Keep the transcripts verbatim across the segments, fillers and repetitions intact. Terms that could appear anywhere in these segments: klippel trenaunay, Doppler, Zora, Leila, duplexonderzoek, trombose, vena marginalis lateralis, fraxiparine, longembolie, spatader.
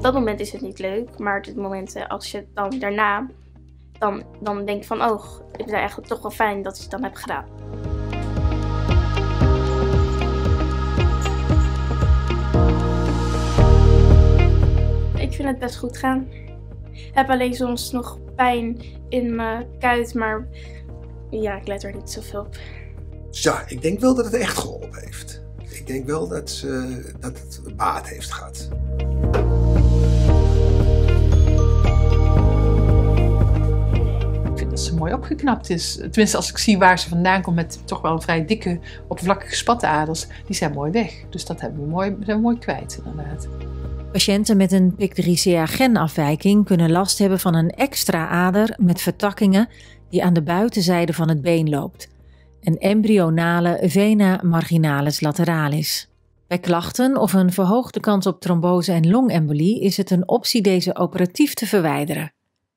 op dat moment is het niet leuk. Maar op het moment als je het dan daarna, dan, dan denk je van, oh, ik vind het eigenlijk toch wel fijn dat je het dan hebt gedaan. Ik vind het best goed gaan. Ik heb alleen soms nog pijn in mijn kuit, maar ja, ik let er niet zoveel op. Ja, ik denk wel dat het echt geholpen heeft. Ik denk wel dat, uh, dat het baat heeft gehad. Ik vind dat ze mooi opgeknapt is. Tenminste, als ik zie waar ze vandaan komt met toch wel een vrij dikke, oppervlakkige spataders, die zijn mooi weg. Dus dat hebben we mooi, zijn we mooi kwijt, inderdaad. Patiënten met een P I K drie C A-genafwijking kunnen last hebben van een extra ader met vertakkingen die aan de buitenzijde van het been loopt. Een embryonale vena marginalis lateralis. Bij klachten of een verhoogde kans op trombose en longembolie is het een optie deze operatief te verwijderen.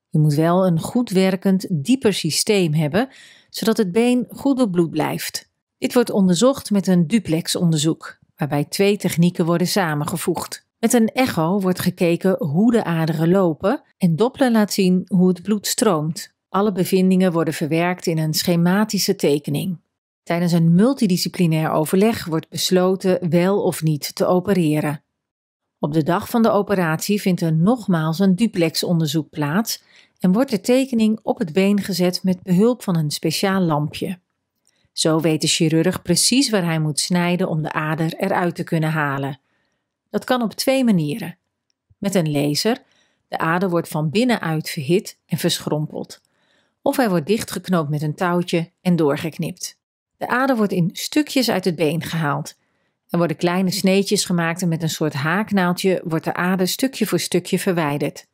Je moet wel een goed werkend, dieper systeem hebben, zodat het been goed bebloed blijft. Dit wordt onderzocht met een duplexonderzoek, waarbij twee technieken worden samengevoegd. Met een echo wordt gekeken hoe de aderen lopen en Doppler laat zien hoe het bloed stroomt. Alle bevindingen worden verwerkt in een schematische tekening. Tijdens een multidisciplinair overleg wordt besloten wel of niet te opereren. Op de dag van de operatie vindt er nogmaals een duplexonderzoek plaats en wordt de tekening op het been gezet met behulp van een speciaal lampje. Zo weet de chirurg precies waar hij moet snijden om de ader eruit te kunnen halen. Dat kan op twee manieren. Met een laser, de ader wordt van binnenuit verhit en verschrompeld. Of hij wordt dichtgeknoopt met een touwtje en doorgeknipt. De ader wordt in stukjes uit het been gehaald. Er worden kleine sneetjes gemaakt en met een soort haaknaaldje wordt de ader stukje voor stukje verwijderd.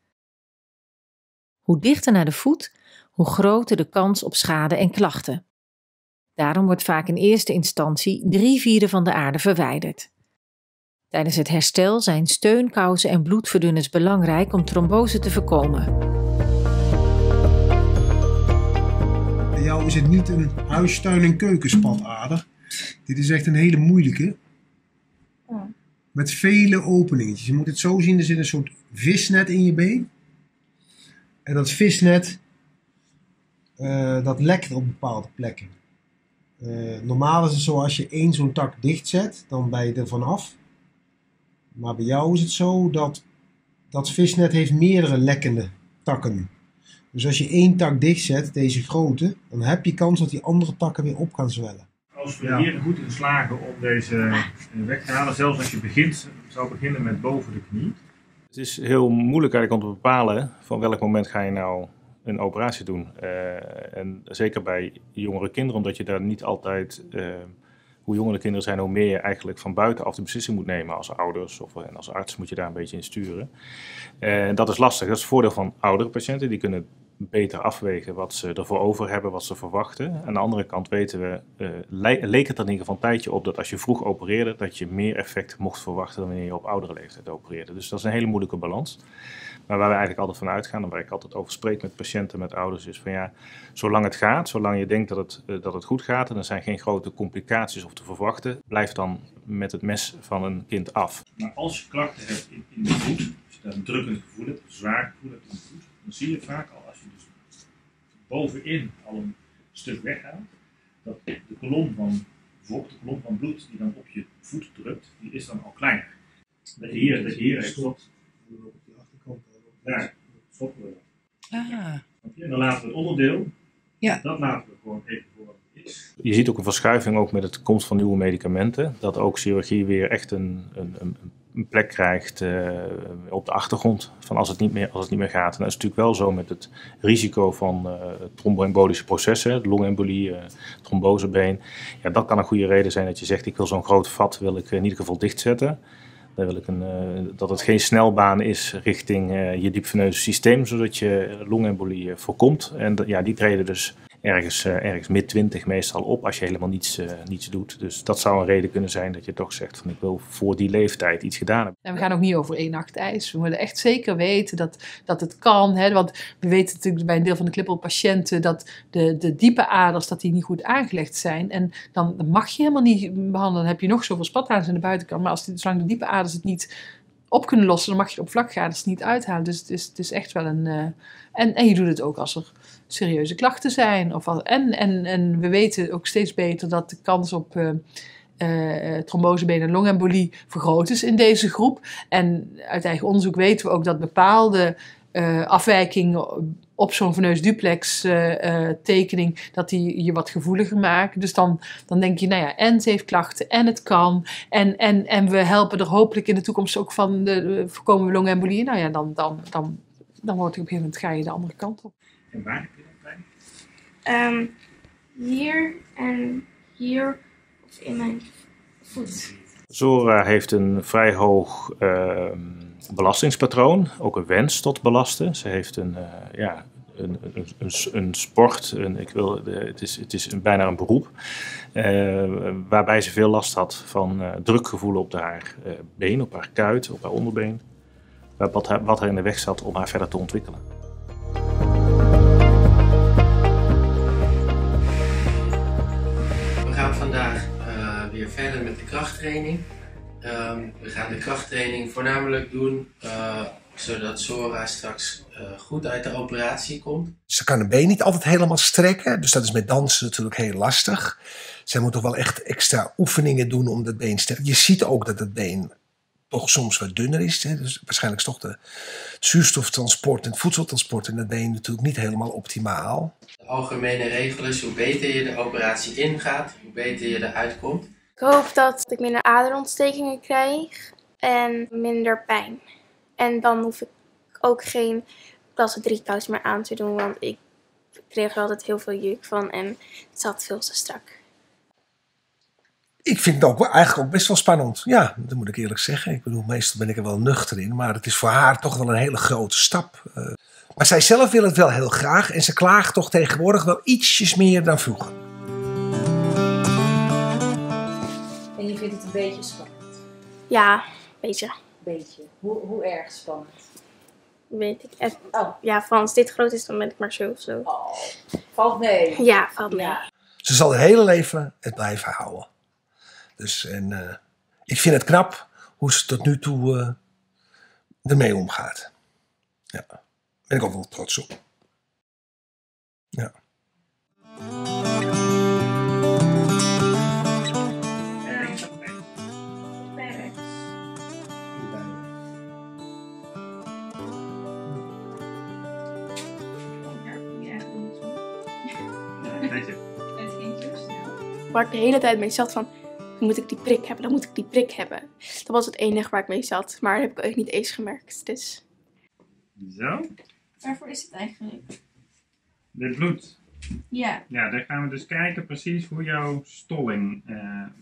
Hoe dichter naar de voet, hoe groter de kans op schade en klachten. Daarom wordt vaak in eerste instantie drie vierde van de ader verwijderd. Tijdens het herstel zijn steunkousen en bloedverdunners belangrijk om trombose te voorkomen. Bij jou is het niet een huis-, tuin- en keukenspatader. Dit is echt een hele moeilijke. Met vele openingetjes. Je moet het zo zien, er zit een soort visnet in je been. En dat visnet, uh, dat lekt op bepaalde plekken. Uh, normaal is het zo, als je één zo'n tak dichtzet, dan ben je er vanaf. Maar bij jou is het zo dat dat visnet heeft meerdere lekkende takken. Dus als je één tak dichtzet, deze grote, dan heb je kans dat die andere takken weer op gaan zwellen. Als we ja. hier goed in slagen om deze weg te halen, zelfs als je begint, zou beginnen met boven de knie. Het is heel moeilijk eigenlijk om te bepalen van welk moment ga je nou een operatie doen. Uh, en zeker bij jongere kinderen, omdat je daar niet altijd... Uh, Hoe jonger de kinderen zijn, hoe meer je eigenlijk van buitenaf de beslissing moet nemen als ouders. Of, en als arts moet je daar een beetje in sturen. En dat is lastig. Dat is het voordeel van oudere patiënten. Die kunnen beter afwegen wat ze ervoor over hebben, wat ze verwachten. Aan de andere kant weten we, uh, le leek het er in ieder geval een tijdje op dat als je vroeg opereerde, dat je meer effect mocht verwachten dan wanneer je op oudere leeftijd opereerde. Dus dat is een hele moeilijke balans. Maar waar we eigenlijk altijd van uitgaan en waar ik altijd over spreek met patiënten, met ouders, is van ja, zolang het gaat, zolang je denkt dat het, uh, dat het goed gaat en er zijn geen grote complicaties of te verwachten, blijf dan met het mes van een kind af. Maar als je klachten hebt in, in de voet, als je daar een drukkend gevoel hebt, een zwaar gevoel hebt in de voet, dan zie je vaak al, als je dus bovenin al een stuk weghaalt, dat de kolom van, bijvoorbeeld de kolom van bloed die dan op je voet drukt, die is dan al kleiner. Dat je hier, dat je hier heeft tot... Ja, stoppen we dat. Ah. En dan laten we het onderdeel, ja. dat laten we gewoon even voor wat het is. Je ziet ook een verschuiving ook met de komst van nieuwe medicamenten. Dat ook chirurgie weer echt een, een, een plek krijgt uh, op de achtergrond van als het niet meer, als het niet meer gaat. En dat is natuurlijk wel zo met het risico van uh, tromboembolische processen, longembolie, uh, trombosebeen. Ja, dat kan een goede reden zijn dat je zegt ik wil zo'n groot vat wil ik in ieder geval dichtzetten. Wil ik een, uh, dat het geen snelbaan is richting uh, je diepveneuze systeem, zodat je longembolie uh, voorkomt. En ja, die treden dus ergens, uh, ergens mid twintig meestal op als je helemaal niets, uh, niets doet. Dus dat zou een reden kunnen zijn dat je toch zegt van ik wil voor die leeftijd iets gedaan hebben. En we gaan ook niet over één nacht ijs. We willen echt zeker weten dat, dat het kan. Hè? Want we weten natuurlijk bij een deel van de klippelpatiënten dat de, de diepe aders dat die niet goed aangelegd zijn. En dan mag je helemaal niet behandelen. Dan heb je nog zoveel spataders aan de buitenkant. Maar als die, zolang de diepe aders het niet op kunnen lossen, dan mag je op vlak gaan, dat is niet uithalen. Dus het is, het is echt wel een... Uh, en, en je doet het ook als er serieuze klachten zijn. Of als, en, en, en we weten ook steeds beter dat de kans op uh, uh, trombose, been- en longembolie vergroot is in deze groep. En uit eigen onderzoek weten we ook dat bepaalde uh, afwijkingen op zo'n veneus duplex uh, uh, tekening, dat die je wat gevoeliger maakt. Dus dan, dan denk je, nou ja, en ze heeft klachten, en het kan, en, en, en we helpen er hopelijk in de toekomst ook van, de, uh, voorkomen we longembolie. Nou ja, dan, dan, dan, dan wordt het op een gegeven moment, ga je de andere kant op. En waar heb je dat bij? Um, hier en hier, of in mijn voet. Zora heeft een vrij hoog uh, belastingspatroon, ook een wens tot belasten. Ze heeft een, uh, ja, een, een, een sport, een, ik wil, het is, het is een, bijna een beroep, uh, waarbij ze veel last had van uh, drukgevoel op haar uh, been, op haar kuit, op haar onderbeen. Wat haar, wat haar in de weg zat om haar verder te ontwikkelen. We gaan vandaag uh, weer verder met de krachttraining. Um, we gaan de krachttraining voornamelijk doen, uh, zodat Zora straks uh, goed uit de operatie komt. Ze kan haar been niet altijd helemaal strekken, dus dat is met dansen natuurlijk heel lastig. Zij moet toch wel echt extra oefeningen doen om dat been te strekken. Je ziet ook dat het been toch soms wat dunner is. Hè? Dus waarschijnlijk is toch de, het zuurstoftransport en het voedseltransport in het been natuurlijk niet helemaal optimaal. De algemene regel is, hoe beter je de operatie ingaat, hoe beter je eruit komt. Ik hoop dat ik minder aderontstekingen krijg en minder pijn. En dan hoef ik ook geen klasse drie kous meer aan te doen, want ik kreeg er altijd heel veel juk van en het zat veel te strak. Ik vind het ook, eigenlijk ook best wel spannend. Ja, dat moet ik eerlijk zeggen. Ik bedoel, meestal ben ik er wel nuchter in. Maar het is voor haar toch wel een hele grote stap. Uh, maar zij zelf wil het wel heel graag. En ze klaagt toch tegenwoordig wel ietsjes meer dan vroeger. En je vindt het een beetje spannend? Ja, een beetje. Beetje. Hoe, hoe erg spannend? Weet ik echt. Oh. Ja, van als dit groot is, dan ben ik maar zo of zo. Oh, valt mee. Ja, valt mee. Ja. Ze zal haar hele leven het blijven houden. Dus en, uh, ik vind het knap hoe ze tot nu toe uh, ermee omgaat. Ja, daar ben ik ook wel trots op. Ja. Waar ik de hele tijd mee zat van, dan moet ik die prik hebben, dan moet ik die prik hebben. Dat was het enige waar ik mee zat, maar dat heb ik ook niet eens gemerkt. Dus. Zo. Waarvoor is het eigenlijk? Dit bloed. Ja. Ja, daar gaan we dus kijken precies hoe jouw stolling uh,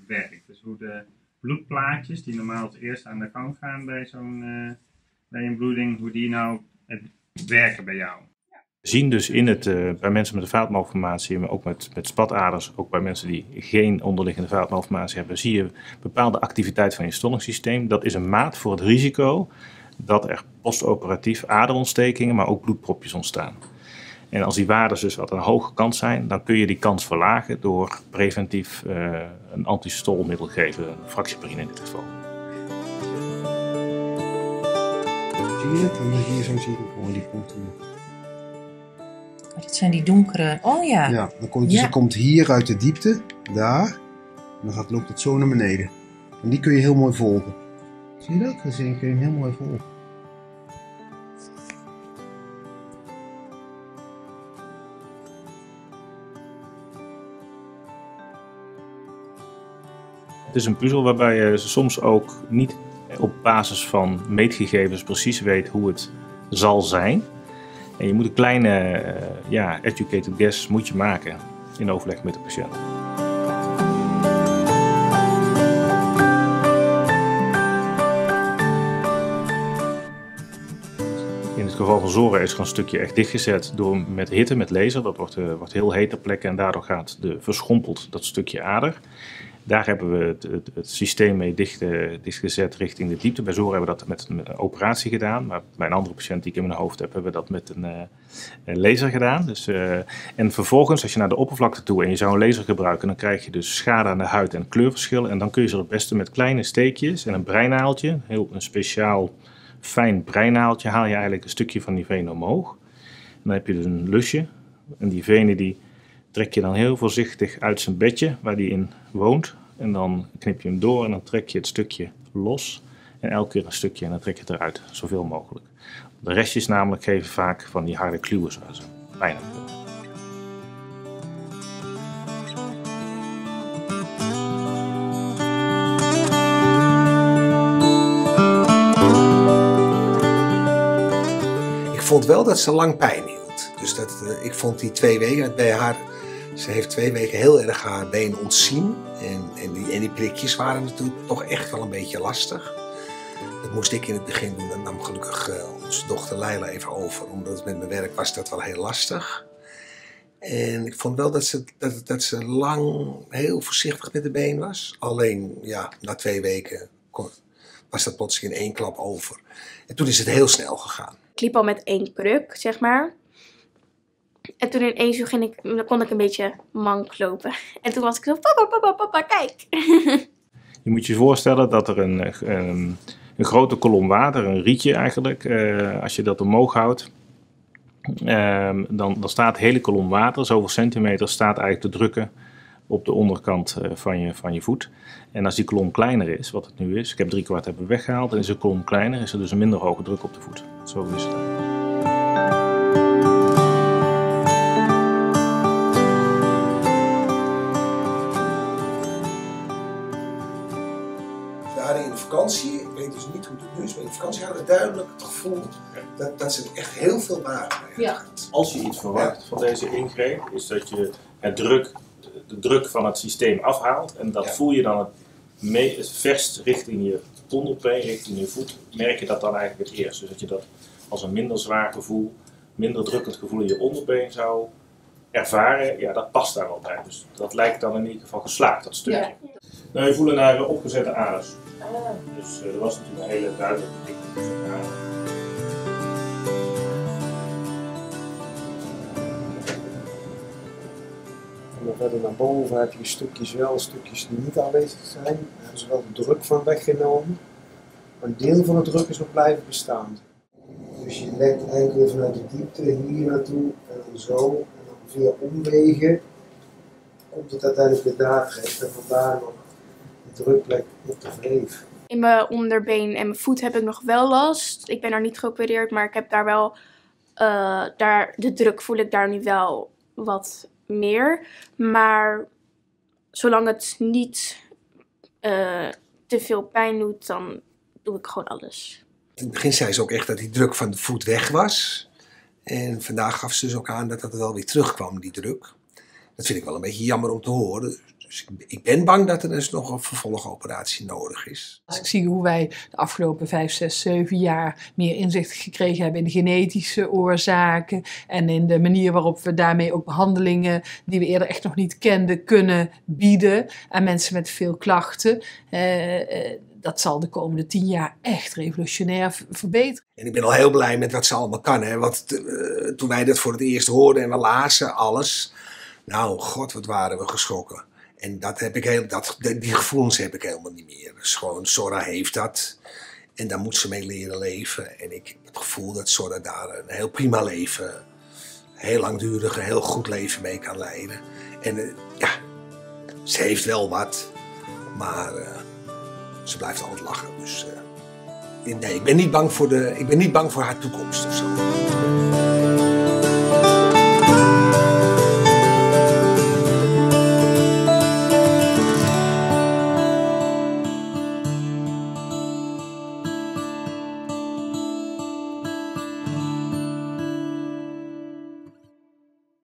werkt. Dus hoe de bloedplaatjes, die normaal als eerste aan de gang gaan bij zo'n uh, bij een bloeding, hoe die nou het werken bij jou. We zien dus in het, uh, bij mensen met een vaatmalformatie, maar ook met, met spataders, ook bij mensen die geen onderliggende vaatmalformatie hebben, zie je bepaalde activiteit van je stollingssysteem. Dat is een maat voor het risico dat er postoperatief aderontstekingen, maar ook bloedpropjes ontstaan. En als die waarden dus wat aan de hoge kant zijn, dan kun je die kans verlagen door preventief uh, een antistolmiddel te geven, een fraxiparine in dit geval. Zie je dat? Omdat je hier zo ziet, oh, die komt hier. Dat zijn die donkere... Oh ja. Ja, dan komt, ja. Ze komt hier uit de diepte, daar. En dan gaat, loopt het zo naar beneden. En die kun je heel mooi volgen. Zie je dat? Dan kun je hem heel mooi volgen. Het is een puzzel waarbij je soms ook niet op basis van meetgegevens precies weet hoe het zal zijn. En je moet een kleine, uh, ja, educated guess moet je maken in overleg met de patiënt. In het geval van Zora is er een stukje echt dichtgezet door met hitte, met laser. Dat wordt, uh, wordt heel heet ter plekke en daardoor gaat de verschrompeld dat stukje ader. Daar hebben we het, het, het systeem mee dicht, uh, dichtgezet richting de diepte. Bij Zora hebben we dat met een, met een operatie gedaan. Maar bij een andere patiënt die ik in mijn hoofd heb, hebben we dat met een, uh, een laser gedaan. Dus, uh, en vervolgens, als je naar de oppervlakte toe en je zou een laser gebruiken, dan krijg je dus schade aan de huid en kleurverschillen. En dan kun je ze het beste met kleine steekjes en een breinaaltje, heel een speciaal fijn breinaaltje, haal je eigenlijk een stukje van die venen omhoog. En dan heb je dus een lusje. En die venen die trek je dan heel voorzichtig uit zijn bedje waar die in woont. En dan knip je hem door en dan trek je het stukje los. En elke keer een stukje en dan trek je het eruit, zoveel mogelijk. De restjes namelijk geven vaak van die harde kluwen, zoals een pijnappel. Ik vond wel dat ze lang pijn hield. Dus dat, uh, ik vond die twee weken, bij haar, ze heeft twee weken heel erg haar been ontzien. En, en, die, en die prikjes waren natuurlijk toch echt wel een beetje lastig. Dat moest ik in het begin doen. Dat nam gelukkig uh, onze dochter Leila even over. Omdat het met mijn werk was dat wel heel lastig. En ik vond wel dat ze, dat, dat ze lang heel voorzichtig met de been was. Alleen, ja, na twee weken kon, was dat plotseling in één klap over. En toen is het heel snel gegaan. Ik liep al met één kruk, zeg maar. En toen ineens ging ik, dan kon ik een beetje mank lopen. En toen was ik zo, papa, papa, papa, kijk. Je moet je voorstellen dat er een, een, een grote kolom water, een rietje eigenlijk, uh, als je dat omhoog houdt, uh, dan, dan staat de hele kolom water, zoveel centimeter, staat eigenlijk te drukken op de onderkant van je, van je voet. En als die kolom kleiner is, wat het nu is, ik heb drie kwart hebben weggehaald, en is de kolom kleiner, is er dus een minder hoge druk op de voet. Zo is het. We hadden in de vakantie, ik weet dus niet hoe het nu is, maar in de vakantie hadden we duidelijk het gevoel dat, dat ze echt heel veel waarde hebben. Ja. Als je iets verwacht van deze ingreep, is dat je het druk de druk van het systeem afhaalt en dat ja. voel je dan het, mee, het verst richting je tondelpeen, richting je voet, merk je dat dan eigenlijk het eerst. Dus dat je dat als een minder zwaar gevoel, minder drukkend gevoel in je onderbeen zou ervaren, ja, dat past daar altijd. Dus dat lijkt dan in ieder geval geslaagd, dat stukje. Ja. Nou, je voelt naar opgezette aders. Ah. Dus uh, dat was natuurlijk een hele duidelijke dikte. Verder naar boven heb je stukjes wel, stukjes die niet aanwezig zijn. Daar hebben ze wel de druk van weggenomen. Maar een deel van de druk is nog blijven bestaan. Dus je legt eigenlijk vanuit de diepte hier naartoe en dan zo. En dan via omwegen komt het uiteindelijk weer daar terecht. En vandaar nog de drukplek op de wreef. In mijn onderbeen en mijn voet heb ik nog wel last. Ik ben daar niet geopereerd, maar ik heb daar wel. Uh, daar, de druk voel ik daar nu wel wat meer, maar zolang het niet uh, te veel pijn doet, dan doe ik gewoon alles. In het begin zei ze ook echt dat die druk van de voet weg was. En vandaag gaf ze dus ook aan dat dat wel weer terugkwam, die druk. Dat vind ik wel een beetje jammer om te horen. Dus ik, ik ben bang dat er dus nog een vervolgoperatie nodig is. Als ik zie hoe wij de afgelopen vijf, zes, zeven jaar meer inzicht gekregen hebben in de genetische oorzaken en in de manier waarop we daarmee ook behandelingen die we eerder echt nog niet kenden kunnen bieden aan mensen met veel klachten, eh, dat zal de komende tien jaar echt revolutionair verbeteren. En ik ben al heel blij met wat ze allemaal kan, hè? Want uh, toen wij dat voor het eerst hoorden en we lazen alles, nou god, wat waren we geschrokken. En dat heb ik heel, dat, die gevoelens heb ik helemaal niet meer. Dus gewoon, Zora heeft dat. En daar moet ze mee leren leven. En ik heb het gevoel dat Zora daar een heel prima leven, heel langdurig, een heel goed leven mee kan leiden. En ja, ze heeft wel wat. Maar uh, ze blijft altijd lachen. Dus uh, nee, ik ben niet bang voor de, ik ben niet bang voor haar toekomst of zo.